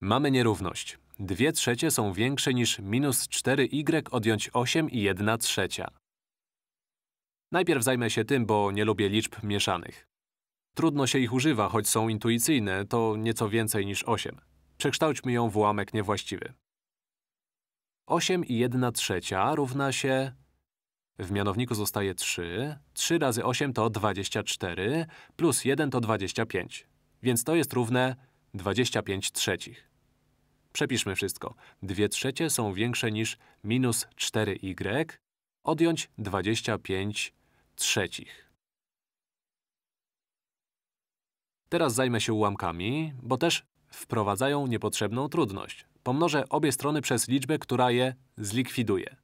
Mamy nierówność. 2/3 są większe niż -4y odjąć 8 i 1/3. Najpierw zajmę się tym, bo nie lubię liczb mieszanych. Trudno się ich używa, choć są intuicyjne, to nieco więcej niż 8. Przekształćmy ją w ułamek niewłaściwy. 8 i 1/3 równa się… W mianowniku zostaje 3. 3 razy 8 to 24, plus 1 to 25. Więc to jest równe 25/3. Przepiszmy wszystko. 2/3 są większe niż -4y odjąć 25/3. Teraz zajmę się ułamkami, bo też wprowadzają niepotrzebną trudność. Pomnożę obie strony przez liczbę, która je zlikwiduje.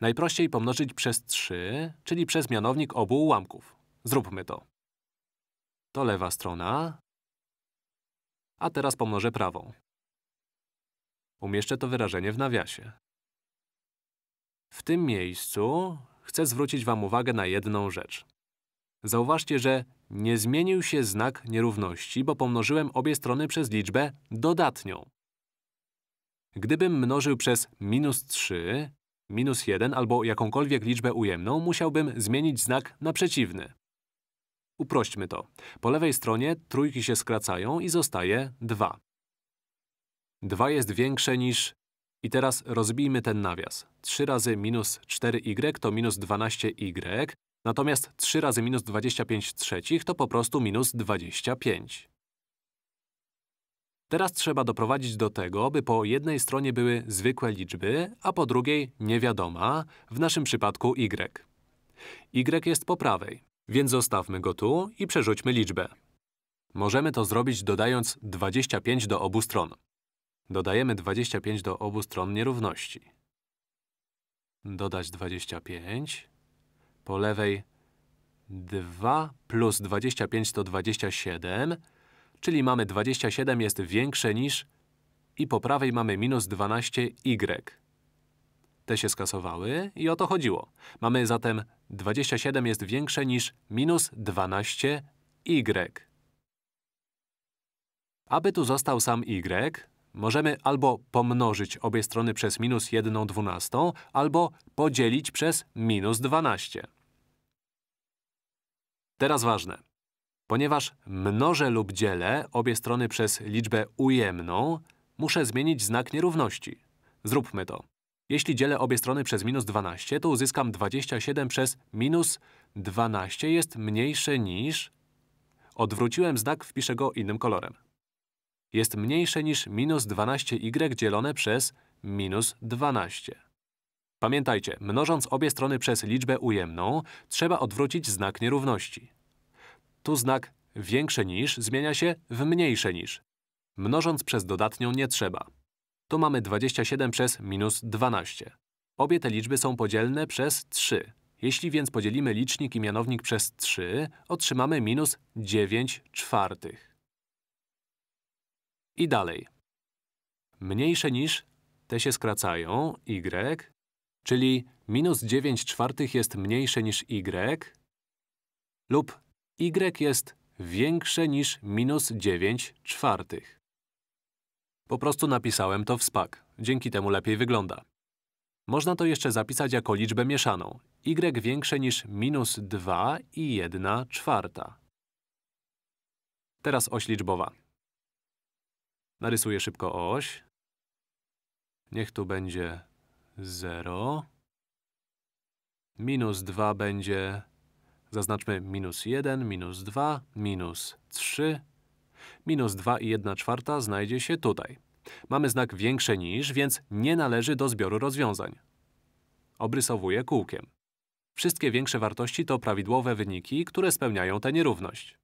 Najprościej pomnożyć przez 3, czyli przez mianownik obu ułamków. Zróbmy to. To lewa strona. A teraz pomnożę prawą. Umieszczę to wyrażenie w nawiasie. W tym miejscu chcę zwrócić wam uwagę na jedną rzecz. Zauważcie, że nie zmienił się znak nierówności, bo pomnożyłem obie strony przez liczbę dodatnią. Gdybym mnożył przez -3, -1 albo jakąkolwiek liczbę ujemną, musiałbym zmienić znak na przeciwny. Uprośćmy to. Po lewej stronie trójki się skracają i zostaje 2. 2 jest większe niż… I teraz rozbijmy ten nawias. 3 razy -4y to -12y, natomiast 3 razy -25/3 to po prostu -25. Teraz trzeba doprowadzić do tego, by po jednej stronie były zwykłe liczby, a po drugiej niewiadoma, w naszym przypadku y. Y jest po prawej, więc zostawmy go tu i przerzućmy liczbę. Możemy to zrobić dodając 25 do obu stron. Dodajemy 25 do obu stron nierówności. Dodać 25. Po lewej 2 plus 25 to 27, czyli mamy 27 jest większe niż… i po prawej mamy -12y. Te się skasowały i o to chodziło. Mamy zatem 27 jest większe niż -12y. Aby tu został sam y, możemy albo pomnożyć obie strony przez -1/12, albo podzielić przez -12. Teraz ważne. Ponieważ mnożę lub dzielę obie strony przez liczbę ujemną, muszę zmienić znak nierówności. Zróbmy to. Jeśli dzielę obie strony przez -12, to uzyskam 27 przez -12 jest mniejsze niż… Odwróciłem znak, wpiszę go innym kolorem. Jest mniejsze niż -12y dzielone przez -12. Pamiętajcie, mnożąc obie strony przez liczbę ujemną, trzeba odwrócić znak nierówności. Tu znak większe niż zmienia się w mniejsze niż. Mnożąc przez dodatnią nie trzeba. Tu mamy 27 przez -12. Obie te liczby są podzielne przez 3. Jeśli więc podzielimy licznik i mianownik przez 3, otrzymamy -9/4. I dalej. Mniejsze niż… te się skracają, y, czyli -9/4 jest mniejsze niż y, lub y jest większe niż -9/4. Po prostu napisałem to w SPAC. Dzięki temu lepiej wygląda. Można to jeszcze zapisać jako liczbę mieszaną. Y większe niż -2 i 1/4. Teraz oś liczbowa. Narysuję szybko oś. Niech tu będzie 0. -2 będzie… Zaznaczmy -1, -2, -3. -2 i 1/4 znajdzie się tutaj. Mamy znak większe niż, więc nie należy do zbioru rozwiązań. Obrysowuję kółkiem. Wszystkie większe wartości to prawidłowe wyniki, które spełniają tę nierówność.